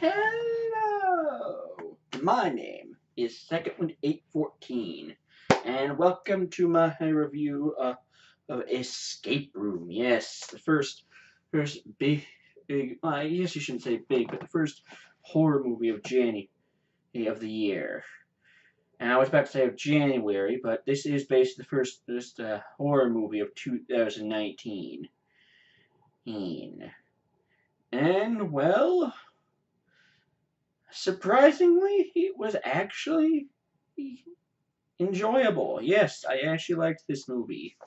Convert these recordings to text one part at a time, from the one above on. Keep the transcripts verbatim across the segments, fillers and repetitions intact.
Hello! My name is Secondwind eight fourteen, and welcome to my review uh, of Escape Room. Yes, the first, first big, big, well, I guess you shouldn't say big, but the first horror movie of January of the year. And I was about to say of January, but this is basically the first this, uh, horror movie of two thousand nineteen. And, well, surprisingly, it was actually enjoyable. Yes, I actually liked this movie.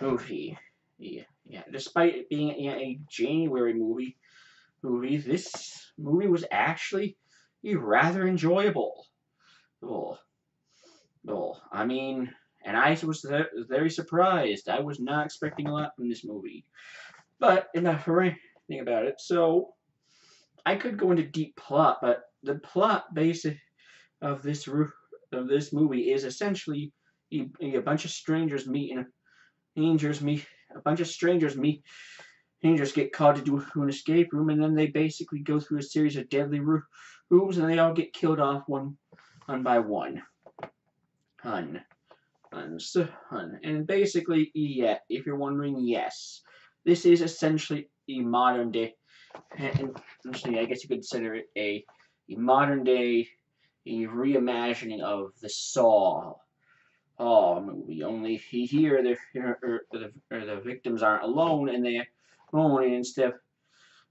Movie. Yeah, yeah. Despite it being a January movie, movie, this movie was actually rather enjoyable. Oh, oh. I mean, and I was very surprised. I was not expecting a lot from this movie. But enough for anything about it. So, I could go into deep plot, but the plot base of this of this movie is essentially a, a bunch of strangers meet and strangers meet a bunch of strangers meet strangers get called to do an escape room, and then they basically go through a series of deadly rooms, and they all get killed off one one by one. Hun, hun, hun, and basically, yeah. If you're wondering, yes, this is essentially a modern day. And actually, I guess you could consider it a, a modern-day reimagining of the Saw oh, movie. Only here, the or, or the, or the victims aren't alone, and they own and instead,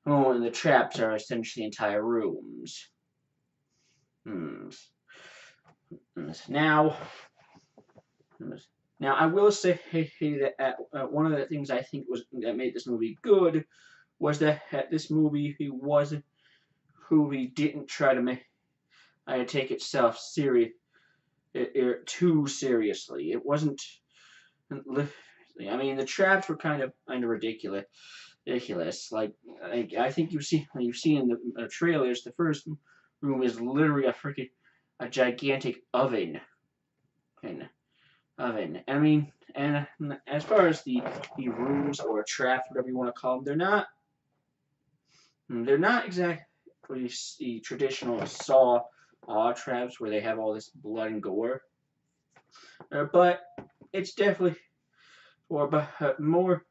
oh, and the traps are essentially entire rooms. Hmm. Now, now I will say that one of the things I think was that made this movie good was that this movie he wasn't who he didn't try to make I take itself serious it, it, too seriously. It wasn't. I mean, the traps were kind of kind of ridiculous. Ridiculous. Like I, I think you see you've seen in the uh, trailers. The first room is literally a freaking a gigantic oven. And, oven. I mean, and as far as the the rooms or traps, whatever you want to call them, they're not. They're not exactly the traditional Saw aw traps where they have all this blood and gore, uh, but it's definitely or but uh, more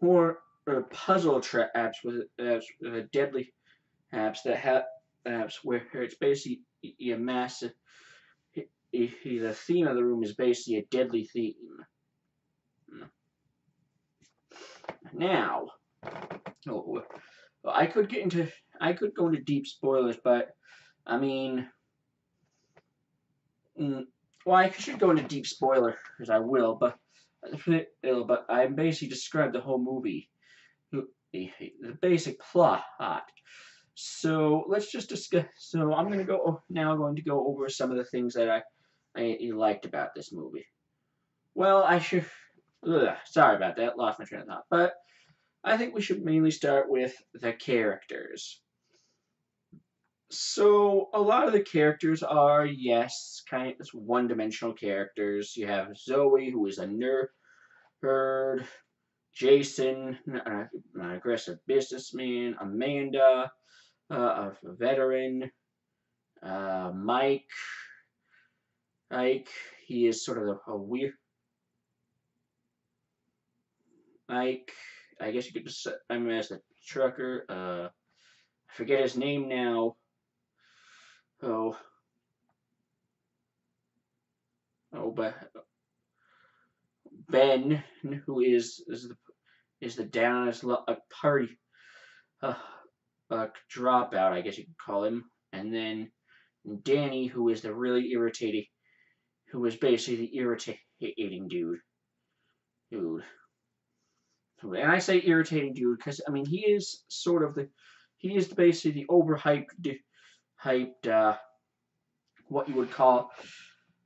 more uh, puzzle traps with uh, uh, deadly traps that have traps where it's basically a massive. The theme of the room is basically a deadly theme. Now, oh. Well, I could get into, I could go into deep spoilers, but, I mean, well, I should go into deep spoilers, I will, but, but I basically described the whole movie, the basic plot. So let's just discuss. So I'm gonna go now. I'm going to go over some of the things that I, I liked about this movie. Well, I should. Ugh, sorry about that. Lost my train of thought, but. I think we should mainly start with the characters. So, a lot of the characters are, yes, kind of one-dimensional characters. You have Zoe, who is a nerd, Jason, an aggressive businessman, Amanda, uh, a veteran, uh, Mike, Ike, he is sort of a, a weird... Mike... I guess you could just, I mean, as the trucker, uh, I forget his name now. Oh. Oh, but Ben, who is, is the, is the down on his luck party, uh, uh, dropout, I guess you could call him. And then Danny, who is the really irritating, who is basically the irritating dude. Dude. And I say irritating dude because, I mean, he is sort of the, he is basically the overhyped, hyped, uh, what you would call,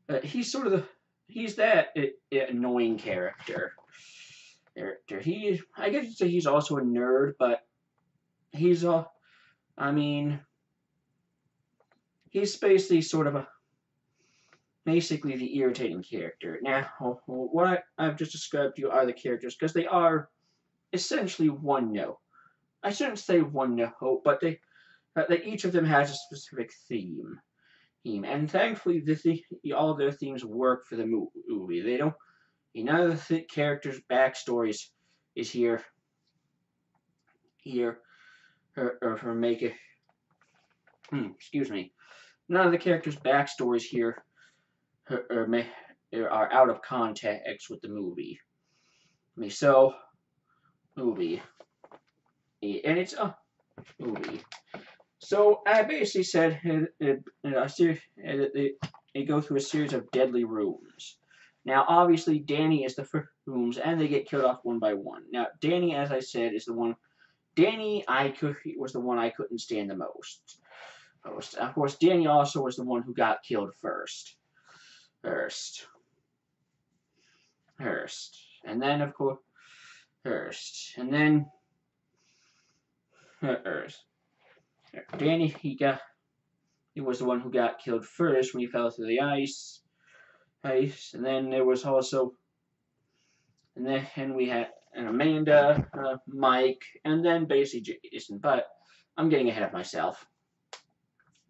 uh, he's sort of the, he's that uh, annoying character. Character. He is, I guess you'd say he's also a nerd, but he's a, I mean, he's basically sort of a, basically the irritating character. Now, what I, I've just described to you are the characters because they are, essentially one note. I shouldn't say one note, but they but that each of them has a specific theme. Theme, and thankfully, this, all of their themes work for the movie. They don't. None of the characters' backstories is here, here, or, or, or make it. Hmm, excuse me. None of the characters' backstories here or, or may, or are out of context with the movie. I mean, so movie, and it's a movie. So I basically said it, it, it, they go through a series of deadly rooms. Now, obviously, Danny is the first rooms, and they get killed off one by one. Now, Danny, as I said, is the one. Danny, I could, was the one I couldn't stand the most. most. Of course, Danny also was the one who got killed first. First. First. And then, of course, first. And then, first. Danny, he got, he was the one who got killed first when he fell through the ice. Ice, and then there was also, and then and we had and Amanda, uh, Mike, and then basically Jason. But I'm getting ahead of myself.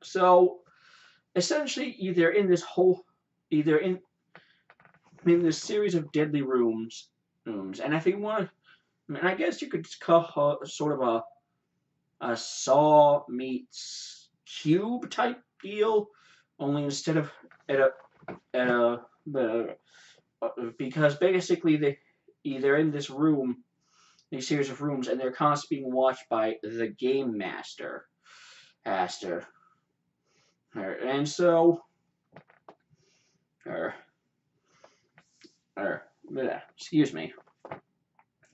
So essentially, either in this whole, either in in this series of deadly rooms, rooms, and if you want, I mean, I guess you could call uh, sort of a a Saw meets Cube type deal, only instead of at a Uh, the, uh, because basically they either in this room, a series of rooms, and they're constantly being watched by the game master, master, and so, or, or, excuse me,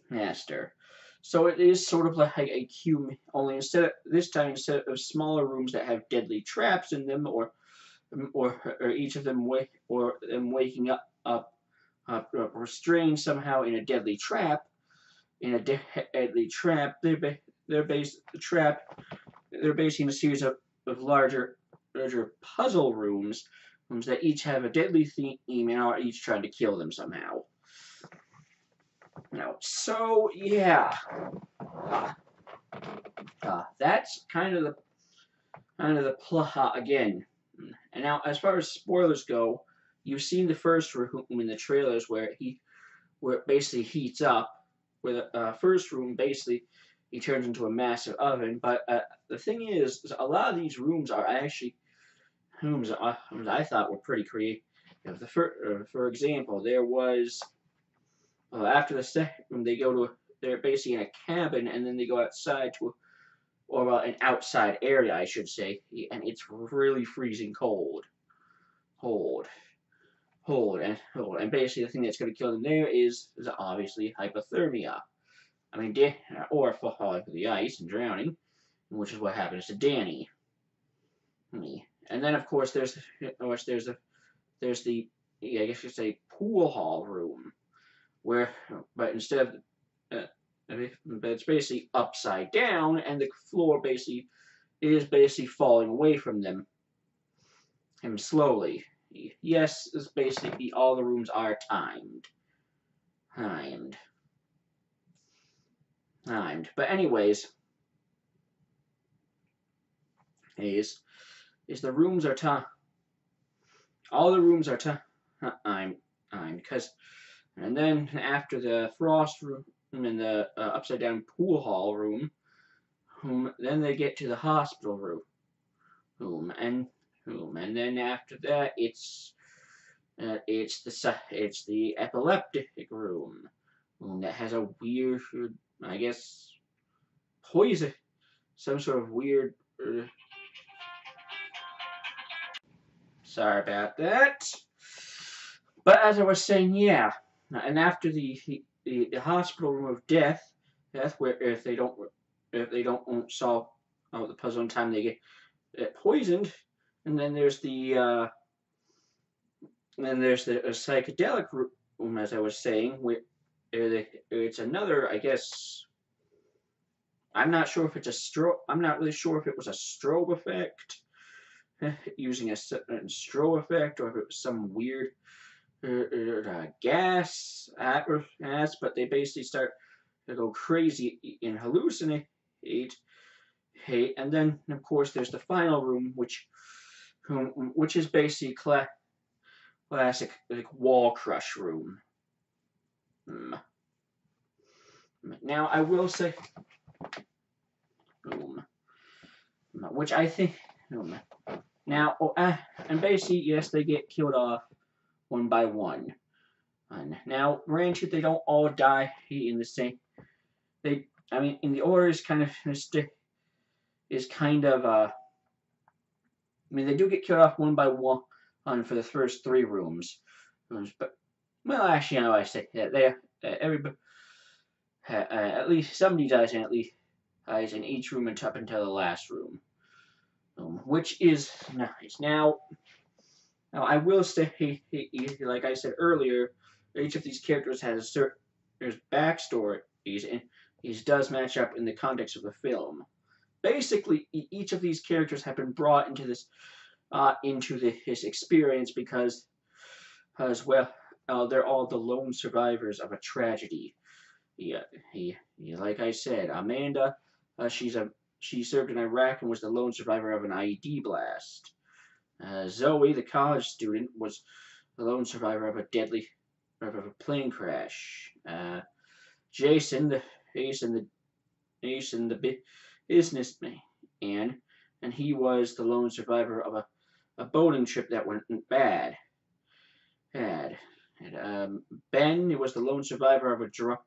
master. So it is sort of like a cube, only instead of, this time instead of smaller rooms that have deadly traps in them, or Or, or each of them wake, or them waking up, up, up, up restrained somehow in a deadly trap. In a de deadly trap, they're ba they're based the trap. They're basing a series of, of larger, larger puzzle rooms, rooms that each have a deadly theme and are each trying to kill them somehow. Now, so yeah, uh, uh, that's kind of the kind of the plot again. And now, as far as spoilers go, you've seen the first room in the trailers where he, where it basically heats up. Where the uh, first room basically he turns into a massive oven. But uh, the thing is, is, a lot of these rooms are actually rooms I, I thought were pretty creative. The for, uh, for example, there was uh, after the second room they go to a, they're basically in a cabin, and then they go outside to a, or uh, an outside area, I should say, and it's really freezing cold, cold, cold, and cold. And basically, the thing that's going to kill them there is, is obviously hypothermia. I mean, or falling through the ice and drowning, which is what happens to Danny. And then, of course, there's, of course, there's the, there's the, yeah, I guess you could say, pool hall room, where, but instead of uh, but it's basically upside down, and the floor basically is basically falling away from them, and slowly. Yes, it's basically all the rooms are timed, timed, timed. But anyways, is is the rooms are timed. All the rooms are timed, timed, because, and then after the frost room. In the uh, upside down pool hall room, whom then they get to the hospital room, whom and whom, and then after that it's uh, it's the it's the epileptic room, whom that has a weird, I guess, poison, some sort of weird. Uh, sorry about that, but as I was saying, yeah, and after the. the The, the hospital room of death, death where if they don't if they don't solve oh, the puzzle in time they get, get poisoned, and then there's the uh, and then there's the uh, psychedelic room, as I was saying, where uh, it's another, I guess, I'm not sure if it's a strobe I'm not really sure if it was a strobe effect using a certain strobe effect, or if it was some weird. Uh, gas, uh, gas, but they basically start to go crazy and hallucinate, participate. And then, of course, there's the final room, which which is basically cla classic like wall crush room. Mm. Now, I will say, um, which I think, um, now, oh, uh, and basically, yes, they get killed off one by one. And now, granted, they don't all die in the same, they, I mean, in the order is kind of, is kind of, uh, I mean, they do get killed off one by one um, for the first three rooms, but, well, actually, no, I say that they, uh, everybody, Uh, at least somebody dies, and at least dies in each room and up until the last room, um, which is nice. Now, now I will say, like I said earlier, each of these characters has a certain there's backstories, and these does match up in the context of the film. Basically, each of these characters have been brought into this uh, into the, this experience because, as well, uh, they're all the lone survivors of a tragedy. Yeah, he, he, like I said, Amanda, uh, she's a she served in Iraq and was the lone survivor of an I E D blast. Uh, Zoe, the college student, was the lone survivor of a deadly of a plane crash. Uh, Jason, the Jason, the Jason, the businessman, and and he was the lone survivor of a a boating trip that went bad. Bad. And um, Ben, was the lone survivor of a drug.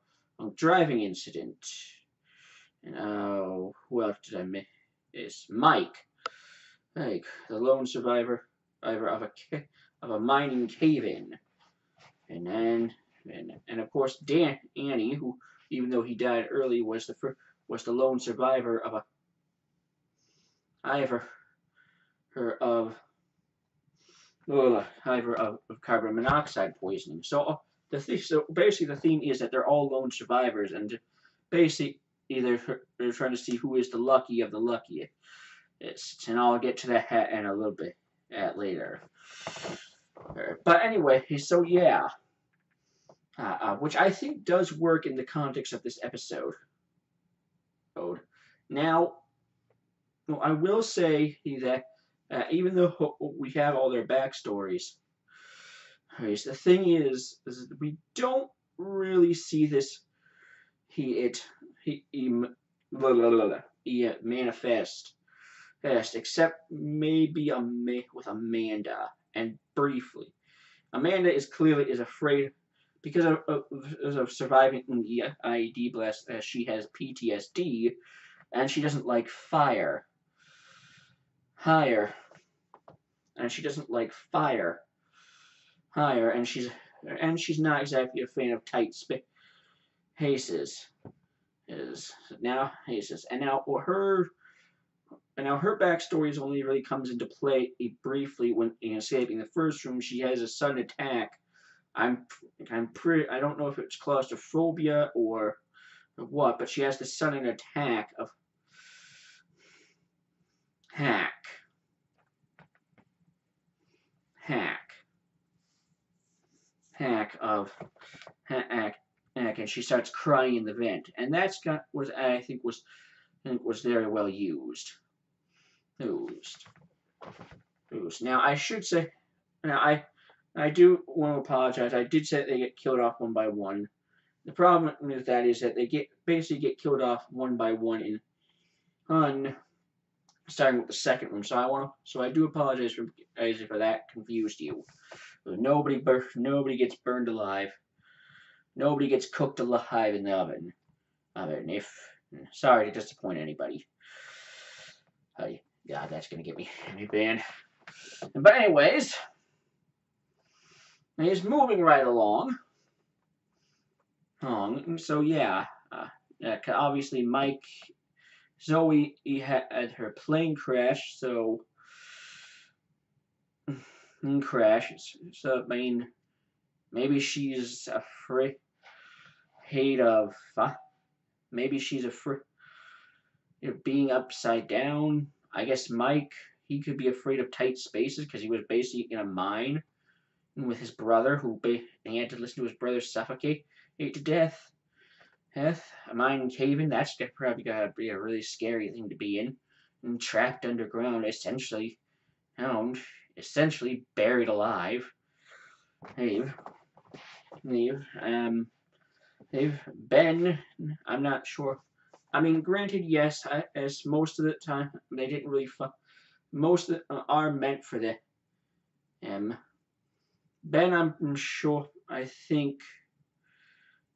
driving incident. And oh, uh, who else did I miss? Is Mike, Mike, the lone survivor, survivor of a of a mining cave-in. And then, and and of course, Dan, Annie, who even though he died early, was the first, was the lone survivor of a. I ever, her of. Oh, I ever of, of carbon monoxide poisoning. So. The theme, so basically the theme is that they're all lone survivors, and basically they're, they're trying to see who is the lucky of the luckiest, and I'll get to that in a little bit at later. But anyway, so yeah, uh, uh, which I think does work in the context of this episode. Now, well, I will say that uh, even though we have all their backstories, the thing is, is we don't really see this he it he, he blah, blah, blah, blah, he, uh, manifest best, except maybe a with Amanda, and briefly. Amanda is clearly is afraid because of, of, of surviving the I E D blast. Uh, she has P T S D, and she doesn't like fire. Higher, and she doesn't like fire. Higher, and she's and she's not exactly a fan of tight spaces. Is now Haces, and now her and now her backstory only really comes into play briefly when in escaping the first room. She has a sudden attack. I'm I'm pretty I don't know if it's claustrophobia or, or what, but she has this sudden attack of hack hack. Hack of hack, hack, and she starts crying in the vent, and that's got was I think was I think was very well used. Used, used. Now I should say, now I I do want to apologize. I did say they get killed off one by one. The problem with that is that they get basically get killed off one by one in on starting with the second room. So I want to, so I do apologize for for that confused you. Nobody, bur nobody gets burned alive. Nobody gets cooked alive in the oven. Oven. If sorry to disappoint anybody. Uh, God, that's gonna get me, me banned. But anyways, he's moving right along. Um, so yeah, uh, obviously Mike, Zoe he had her plane crash, so. And crashes. So I mean, maybe she's afraid of. Uh, maybe she's afraid of being upside down. I guess Mike, he could be afraid of tight spaces because he was basically in a mine with his brother, who he had to listen to his brother suffocate to death. Death. A mine cave-in. That's probably gotta be a really scary thing to be in. and trapped underground, essentially hound, essentially buried alive. They've, they've, um, they've been, I'm not sure. I mean, granted, yes, I, as most of the time, they didn't really fuck. Most of the, uh, are meant for the, um, Ben, I'm, I'm sure, I think,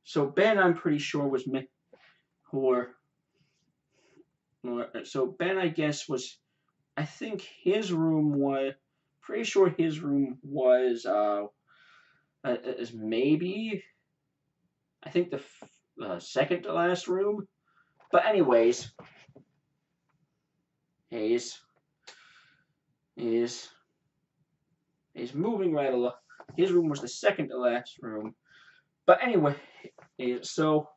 so Ben, I'm pretty sure was meant, or, or, so Ben, I guess, was, I think his room was, pretty sure his room was, uh, uh is maybe, I think the f uh, second to last room. But anyways, he's is is moving right along. His room was the second to last room. But anyway, so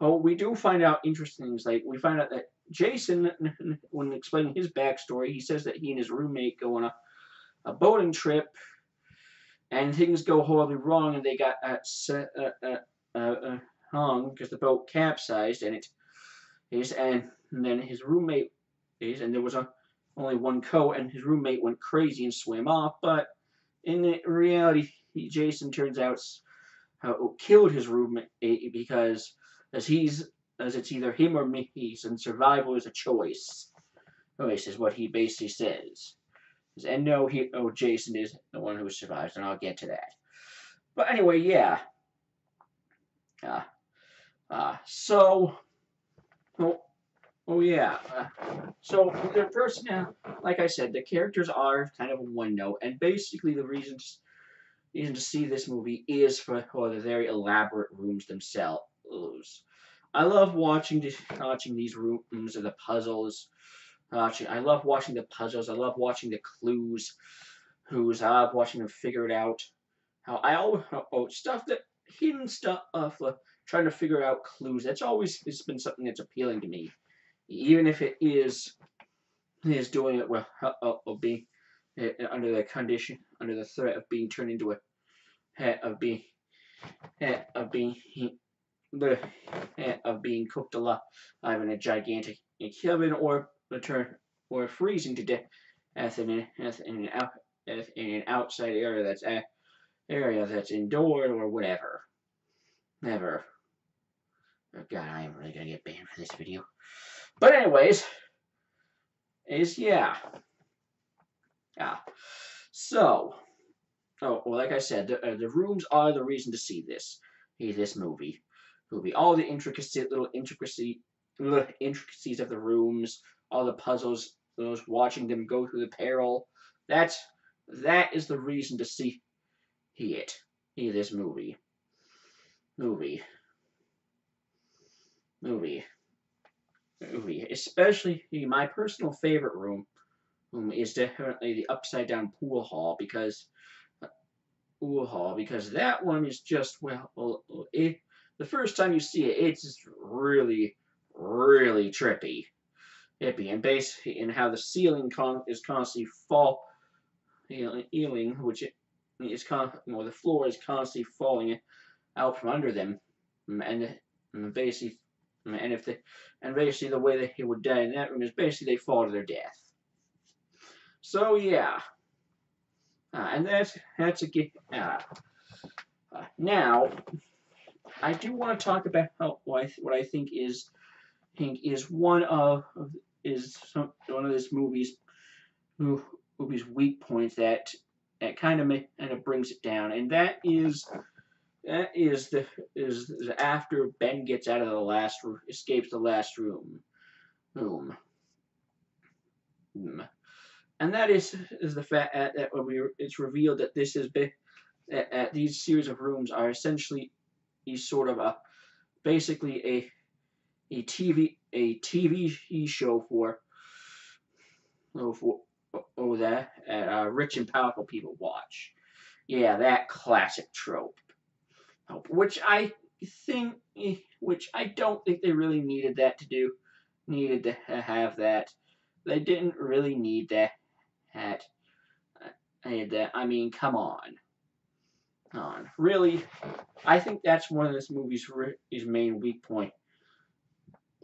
oh, we do find out interesting things. Like we find out that Jason, when explaining his backstory, he says that he and his roommate go on a, a boating trip, and things go horribly wrong, and they got uh, uh, uh, uh, uh, hung because the boat capsized, and it. Is and then his roommate is and there was a, only one coat, and his roommate went crazy and swam off. But in reality, he, Jason turns out uh, killed his roommate because as he's as it's either him or me, he's and survival is a choice. Choice is what he basically says. And no, he oh Jason is the one who survives, and I'll get to that. But anyway, yeah. Uh, uh, so. Oh, oh yeah. Uh, so their personnel, like I said, the characters are kind of a one note, and basically the reason reason to see this movie is for, for the very elaborate rooms themselves. I love watching this, watching these rooms and the puzzles. Watching, I love watching the puzzles. I love watching the clues. Who's up? Watching them figure it out. How I always oh, stuff that hidden stuff. Uh, Trying to figure out clues. That's always it's been something that's appealing to me, even if it is is doing it well or being uh, under the condition, under the threat of being turned into a uh, of being uh, of being uh, of being cooked alive in a gigantic oven, or return or freezing to death in an in an, out, in an outside area that's uh, area that's indoor or whatever. Never. Oh god, I am really gonna get banned for this video. But anyways, is yeah. Yeah. So, oh, well, like I said, the, uh, the rooms are the reason to see this, see this movie. Movie, all the intricacy, little intricacy, little intricacies of the rooms, all the puzzles, those watching them go through the peril. That's that is the reason to see it, see this movie. Movie. Movie. Movie. Especially my personal favorite room is definitely the upside down pool hall because pool hall because that one is just well it, the first time you see it it's just really really trippy. Trippy and basically in how the ceiling con is constantly fall healing which is con or the floor is constantly falling out from under them, and basically, and if they, and basically the way that he would die in that room is basically they fall to their death. So yeah, uh, and that's that's a get. Uh, uh, now, I do want to talk about how, what, I th what I think is think is one of is some, one of this movie's movie's weak points that that kind of and it brings it down, and that is. That is the is the after Ben gets out of the last room, escapes the last room, room, and that is is the fact that when we it's revealed that this is big, that, that these series of rooms are essentially, is sort of a, basically a, a TV a TV show for, oh for oh that uh, rich and powerful people watch, yeah that classic trope. Which I think, which I don't think they really needed that to do, needed to have that. They didn't really need that. Had, had that. I mean, come on, come on. Really, I think that's one of this movie's his main weak point.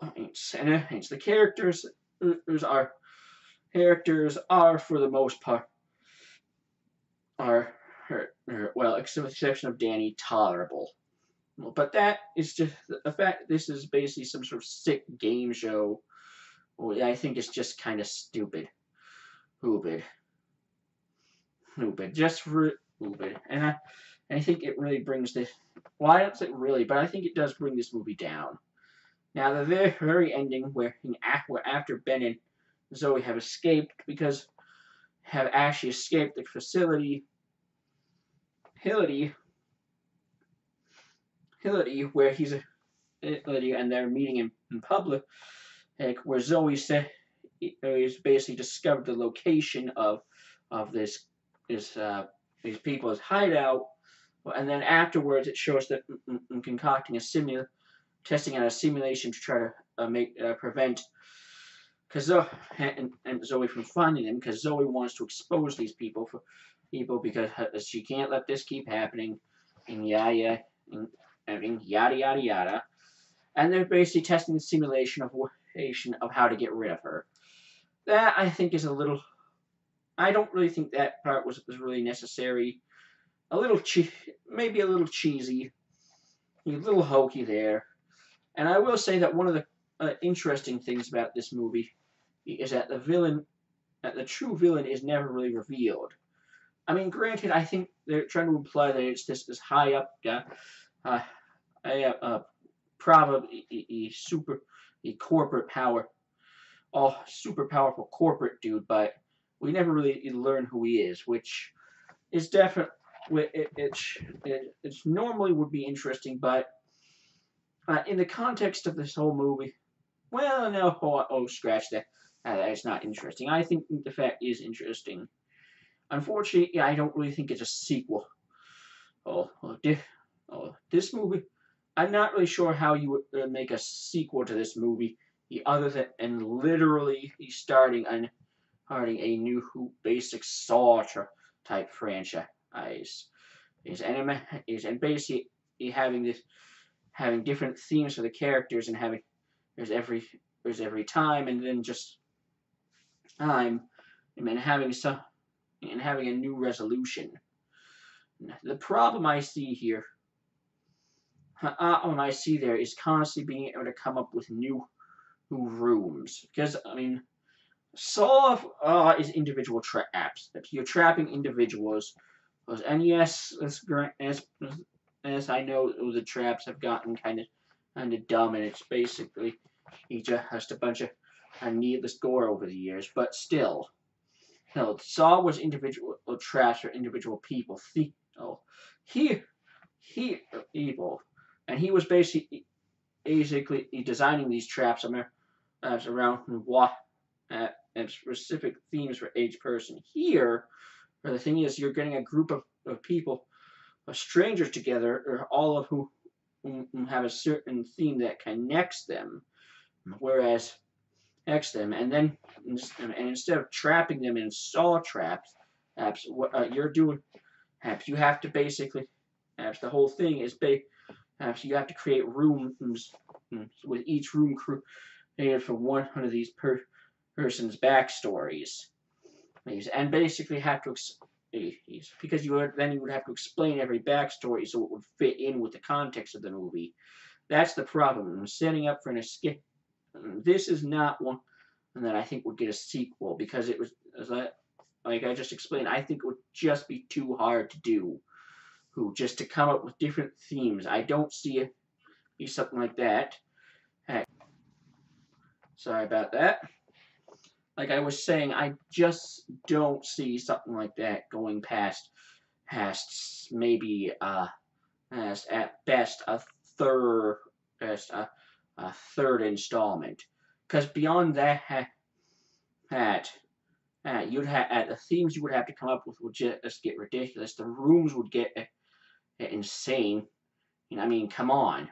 Points and it's the characters are characters are, for the most part, are, are, are well, except with the exception of Danny, tolerable. But that is just the fact. This is basically some sort of sick game show. I think it's just kind of stupid. Stupid. Stupid. Just stupid. And I, I think it really brings this... Well, I don't say really, but I think it does bring this movie down. Now, the very, very ending where after Ben and Zoe have escaped, because have actually escaped the facility, Hilary, Hilary, where he's a Hilary, and they're meeting in, in public, like, where Zoe said, he's basically discovered the location of of this this uh, these people's hideout, and then afterwards it shows that mm, mm, concocting a simula, testing out a simulation to try to uh, make uh, prevent. Because Zoe and, and Zoe from finding them, because Zoe wants to expose these people for people because she can't let this keep happening, and yada yada yada yada, and they're basically testing the simulation of of how to get rid of her. That I think is a little. I don't really think that part was was really necessary. A little che maybe a little cheesy, a little hokey there, and I will say that one of the Uh, interesting things about this movie is that the villain, that the true villain, is never really revealed. I mean, granted, I think they're trying to imply that it's this this high up guy, uh, uh, uh, probably a super, a corporate power, all super powerful corporate dude, but we never really learn who he is, which is definitely it. It, it it's normally would be interesting, but uh, in the context of this whole movie. Well, no, oh, oh scratch that. Uh, that is not interesting. I think the fact is interesting. Unfortunately, I don't really think it's a sequel. Oh, oh, di oh this movie. I'm not really sure how you would uh, make a sequel to this movie, the other than and literally starting and starting a new basic Saw type franchise. Is anime is and basically having this having different themes for the characters and having. There's every there's every time, and then just time, and then having some, and having a new resolution. The problem I see here, uh, when I see there, is constantly being able to come up with new, new rooms, because I mean, Saw uh, is individual traps. You're trapping individuals, and yes, as as as I know, the traps have gotten kind of. And it's dumb, and it's basically he just a bunch of uh, needless gore over the years. But still, you know, Saw was individual trash for individual people. The, oh, he, he, uh, evil, and he was basically, basically designing these traps around what uh, and specific themes for each person. Here, where the thing is, you're getting a group of, of people, of strangers together, or all of who. Have a certain theme that connects them, whereas X them, and then and instead of trapping them in Saw traps, apps, what uh, you're doing, apps, you have to basically, apps, the whole thing is big, apps, you have to create rooms with each room created for one of these per person's backstories, and basically have to. Because you would, then you would have to explain every backstory so it would fit in with the context of the movie. That's the problem. Setting up for an escape. This is not one that I think would get a sequel because it was, as I, like I just explained, I think it would just be too hard to do. Who just to come up with different themes. I don't see it be something like that. Hey. Sorry about that. Like I was saying, I just don't see something like that going past, past maybe uh, as at best a third, best a, a third installment. Because beyond that, that, that you'd have at the themes you would have to come up with would just get ridiculous. The rooms would get uh, insane. And I mean, come on,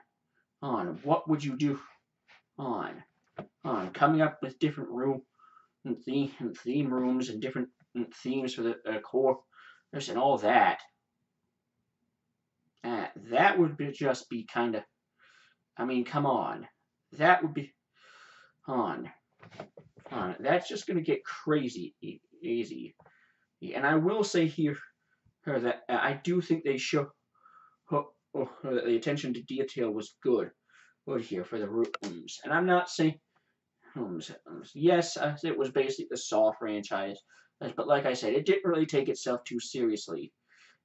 on what would you do? On, on coming up with different room. And theme, and theme rooms and different and themes for the uh, core and all that. Uh, that would be just be kind of, I mean, come on. That would be on. upon. That's just going to get crazy e easy. And I will say here that I do think they show oh, oh, that the attention to detail was good, good here for the rooms. And I'm not saying rooms. Yes, it was basically the Saw franchise, but like I said, it didn't really take itself too seriously.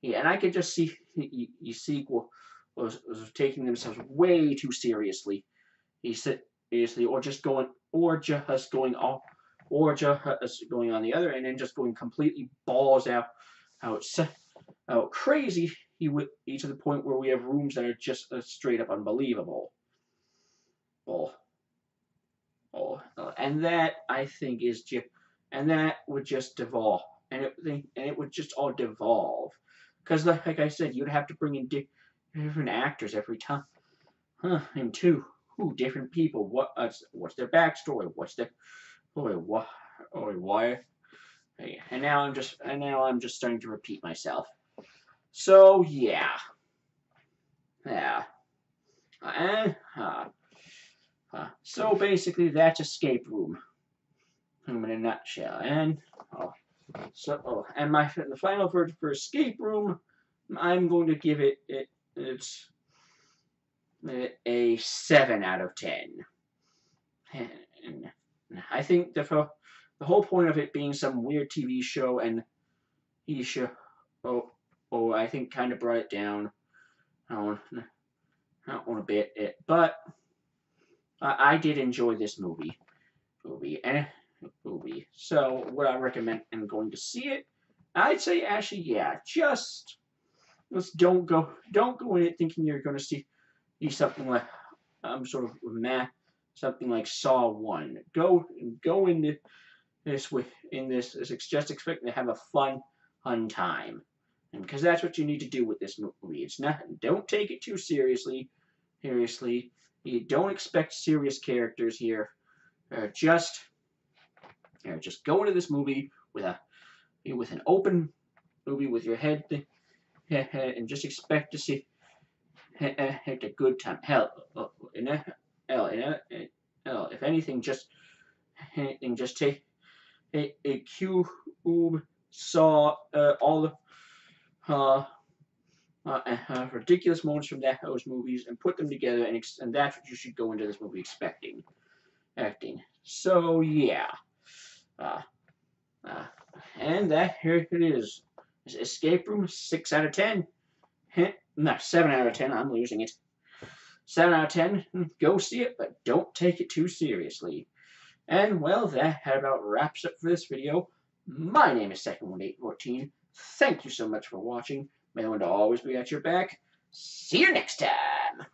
Yeah, and I could just see the sequel was, was taking themselves way too seriously. He said, seriously, or just going, or just going off, or just going on the other, and then just going completely balls out, out, out crazy. He would, to the point where we have rooms that are just uh, straight up unbelievable. Oh, oh, uh, and that I think is just, and that would just devolve, and it, and it would just all devolve. Because, like I said, you'd have to bring in di different actors every time. Huh, and two, who, different people. What, uh, what's their backstory? What's their, oh, why, oh, why? And now I'm just, and now I'm just starting to repeat myself. So yeah, yeah, and uh, uh, so basically that's Escape Room, in a nutshell. And oh. So, oh, and my the final verdict for Escape Room, I'm going to give it it it's a seven out of ten. And I think the the whole point of it being some weird T V show and Isha, oh, oh, I think kind of brought it down, on, on a bit. It, but I, I did enjoy this movie, movie and. Movie. So would I recommend and going to see it? I'd say actually yeah, just let's don't go don't go in it thinking you're gonna see something like um sort of meh, something like Saw one. Go go in this, this with in this just expecting to have a fun fun time. And because that's what you need to do with this movie. It's not don't take it too seriously. Seriously. You don't expect serious characters here. Uh, just You know, just go into this movie with a with an open movie with your head thing, and just expect to see a good time. Hell, hell, hell, if anything, just and just take a, a Cube, Saw, uh, all the uh, uh, ridiculous moments from that, those movies, and put them together, and ex and that's what you should go into this movie expecting, acting. So yeah. Uh, uh, and that here it is. It's Escape Room, six out of ten. No, seven out of ten. I'm losing it. Seven out of ten. Go see it, but don't take it too seriously. And well, that about wraps up for this video. My name is Secondwind eight one four. Thank you so much for watching. May the wind always be at your back. See you next time.